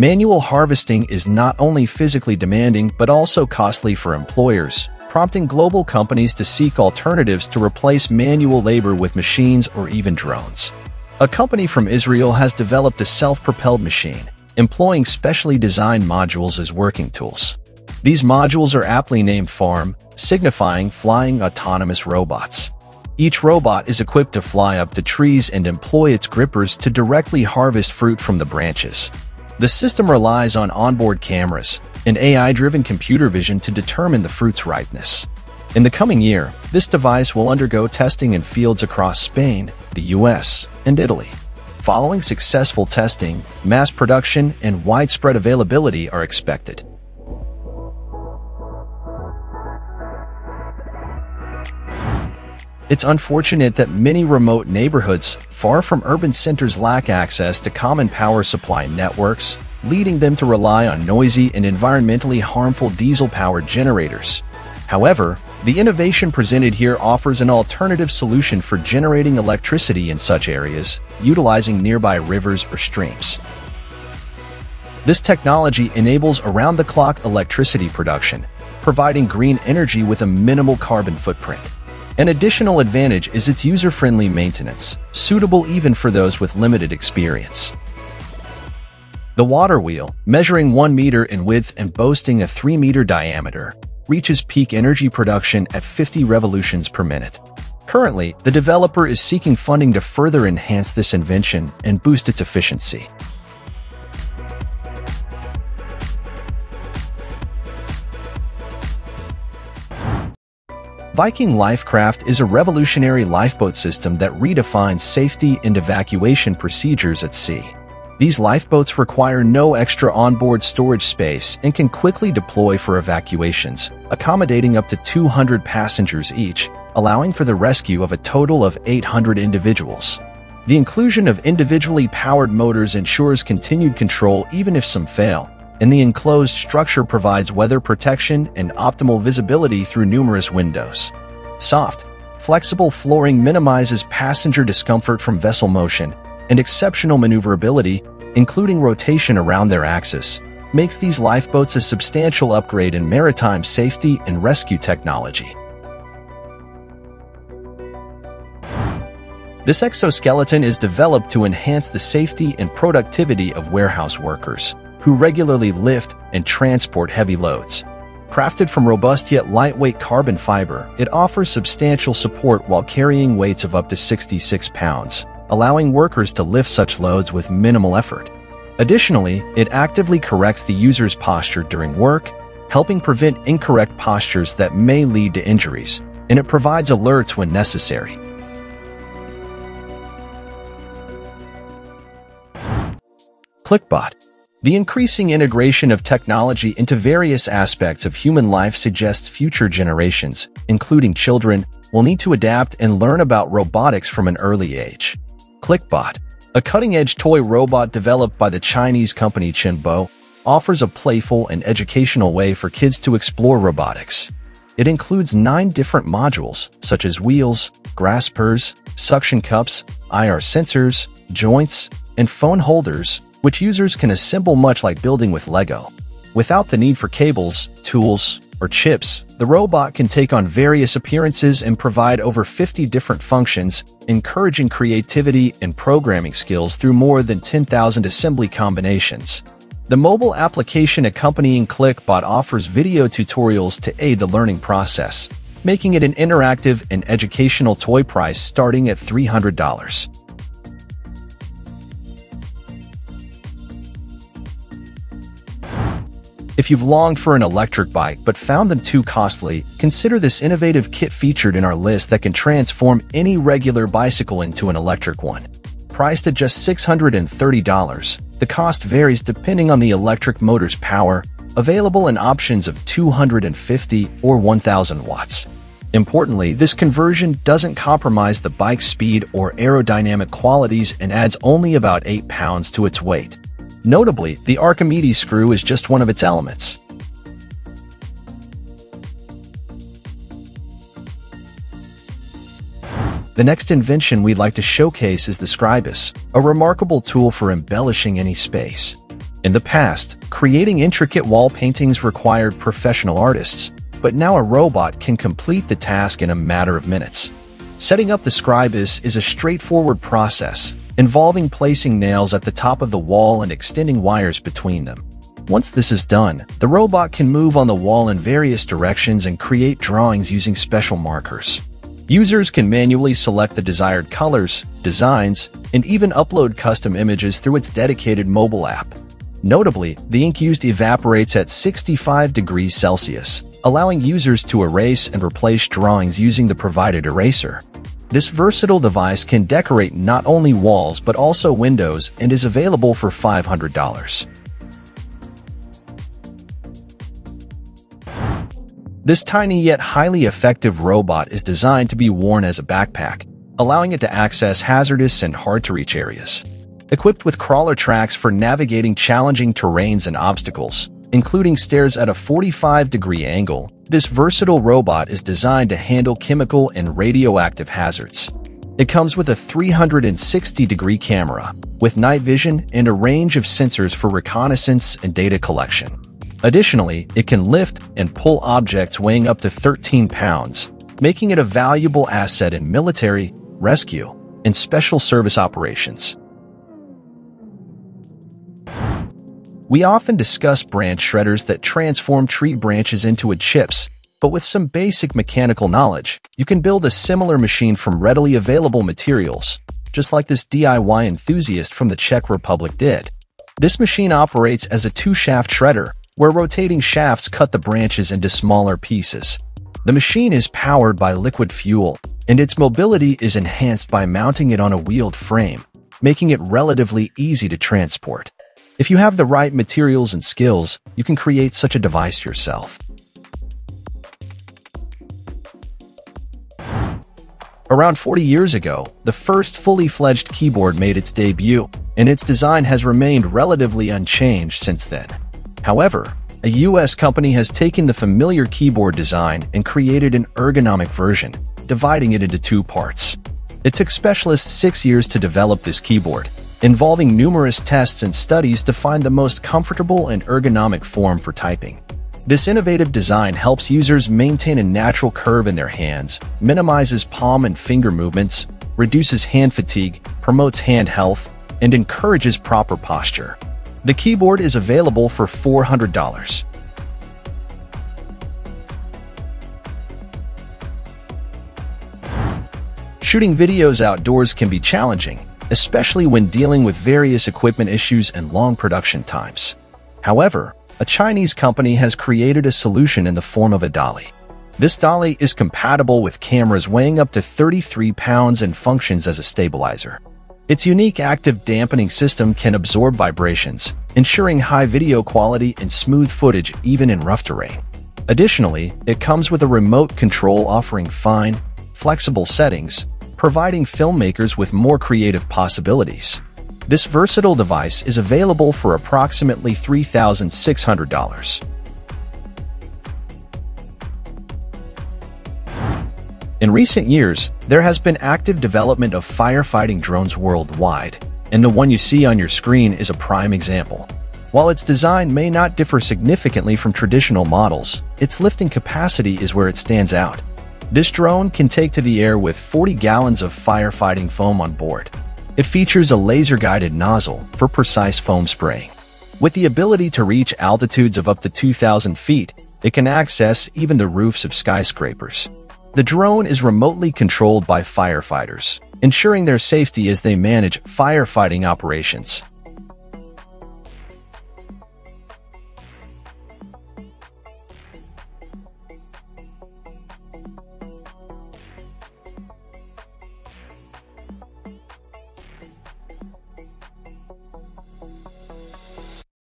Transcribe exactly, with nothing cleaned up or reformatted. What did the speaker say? Manual harvesting is not only physically demanding but also costly for employers, prompting global companies to seek alternatives to replace manual labor with machines or even drones. A company from Israel has developed a self-propelled machine, employing specially designed modules as working tools. These modules are aptly named FARM, signifying flying autonomous robots. Each robot is equipped to fly up to trees and employ its grippers to directly harvest fruit from the branches. The system relies on onboard cameras and A I-driven computer vision to determine the fruit's ripeness. In the coming year, this device will undergo testing in fields across Spain, the U S, and Italy. Following successful testing, mass production and widespread availability are expected. It's unfortunate that many remote neighborhoods, far from urban centers, lack access to common power supply networks, leading them to rely on noisy and environmentally harmful diesel-powered generators. However, the innovation presented here offers an alternative solution for generating electricity in such areas, utilizing nearby rivers or streams. This technology enables around-the-clock electricity production, providing green energy with a minimal carbon footprint. An additional advantage is its user-friendly maintenance, suitable even for those with limited experience. The water wheel, measuring one meter in width and boasting a three meter diameter, reaches peak energy production at fifty revolutions per minute. Currently, the developer is seeking funding to further enhance this invention and boost its efficiency. Viking Life Craft is a revolutionary lifeboat system that redefines safety and evacuation procedures at sea. These lifeboats require no extra onboard storage space and can quickly deploy for evacuations, accommodating up to two hundred passengers each, allowing for the rescue of a total of eight hundred individuals. The inclusion of individually powered motors ensures continued control even if some fail, and the enclosed structure provides weather protection and optimal visibility through numerous windows. Soft, flexible flooring minimizes passenger discomfort from vessel motion, and exceptional maneuverability, including rotation around their axis, makes these lifeboats a substantial upgrade in maritime safety and rescue technology. This exoskeleton is developed to enhance the safety and productivity of warehouse workers, who regularly lift and transport heavy loads. Crafted from robust yet lightweight carbon fiber, it offers substantial support while carrying weights of up to sixty-six pounds, allowing workers to lift such loads with minimal effort. Additionally, it actively corrects the user's posture during work, helping prevent incorrect postures that may lead to injuries, and it provides alerts when necessary. ClickBot. The increasing integration of technology into various aspects of human life suggests future generations, including children, will need to adapt and learn about robotics from an early age. ClickBot, a cutting-edge toy robot developed by the Chinese company Chenbo, offers a playful and educational way for kids to explore robotics. It includes nine different modules, such as wheels, graspers, suction cups, I R sensors, joints, and phone holders, which users can assemble much like building with Lego. Without the need for cables, tools, or chips, the robot can take on various appearances and provide over fifty different functions, encouraging creativity and programming skills through more than ten thousand assembly combinations. The mobile application accompanying ClickBot offers video tutorials to aid the learning process, making it an interactive and educational toy price starting at three hundred dollars. If you've longed for an electric bike but found them too costly, consider this innovative kit featured in our list that can transform any regular bicycle into an electric one. Priced at just six hundred thirty dollars, the cost varies depending on the electric motor's power, available in options of two hundred fifty or one thousand watts. Importantly, this conversion doesn't compromise the bike's speed or aerodynamic qualities and adds only about eight pounds to its weight. Notably, the Archimedes screw is just one of its elements. The next invention we'd like to showcase is the Scribe, a remarkable tool for embellishing any space. In the past, creating intricate wall paintings required professional artists, but now a robot can complete the task in a matter of minutes. Setting up the Scribe is, is a straightforward process, involving placing nails at the top of the wall and extending wires between them. Once this is done, the robot can move on the wall in various directions and create drawings using special markers. Users can manually select the desired colors, designs, and even upload custom images through its dedicated mobile app. Notably, the ink used evaporates at sixty-five degrees Celsius, allowing users to erase and replace drawings using the provided eraser. This versatile device can decorate not only walls but also windows and is available for five hundred dollars. This tiny yet highly effective robot is designed to be worn as a backpack, allowing it to access hazardous and hard-to-reach areas. Equipped with crawler tracks for navigating challenging terrains and obstacles, including stairs at a forty-five degree angle, this versatile robot is designed to handle chemical and radioactive hazards. It comes with a three hundred sixty degree camera, with night vision and a range of sensors for reconnaissance and data collection. Additionally, it can lift and pull objects weighing up to thirteen pounds, making it a valuable asset in military, rescue, and special service operations. We often discuss branch shredders that transform tree branches into wood chips, but with some basic mechanical knowledge, you can build a similar machine from readily available materials, just like this D I Y enthusiast from the Czech Republic did. This machine operates as a two-shaft shredder, where rotating shafts cut the branches into smaller pieces. The machine is powered by liquid fuel, and its mobility is enhanced by mounting it on a wheeled frame, making it relatively easy to transport. If you have the right materials and skills, you can create such a device yourself. Around forty years ago, the first fully-fledged keyboard made its debut, and its design has remained relatively unchanged since then. However, a U S company has taken the familiar keyboard design and created an ergonomic version, dividing it into two parts. It took specialists six years to develop this keyboard, involving numerous tests and studies to find the most comfortable and ergonomic form for typing. This innovative design helps users maintain a natural curve in their hands, minimizes palm and finger movements, reduces hand fatigue, promotes hand health, and encourages proper posture. The keyboard is available for four hundred dollars. Shooting videos outdoors can be challenging, especially when dealing with various equipment issues and long production times. However, a Chinese company has created a solution in the form of a dolly. This dolly is compatible with cameras weighing up to thirty-three pounds and functions as a stabilizer. Its unique active dampening system can absorb vibrations, ensuring high video quality and smooth footage even in rough terrain. Additionally, it comes with a remote control offering fine, flexible settings, providing filmmakers with more creative possibilities. This versatile device is available for approximately three thousand six hundred dollars. In recent years, there has been active development of firefighting drones worldwide, and the one you see on your screen is a prime example. While its design may not differ significantly from traditional models, its lifting capacity is where it stands out. This drone can take to the air with forty gallons of firefighting foam on board. It features a laser-guided nozzle for precise foam spraying. With the ability to reach altitudes of up to two thousand feet, it can access even the roofs of skyscrapers. The drone is remotely controlled by firefighters, ensuring their safety as they manage firefighting operations.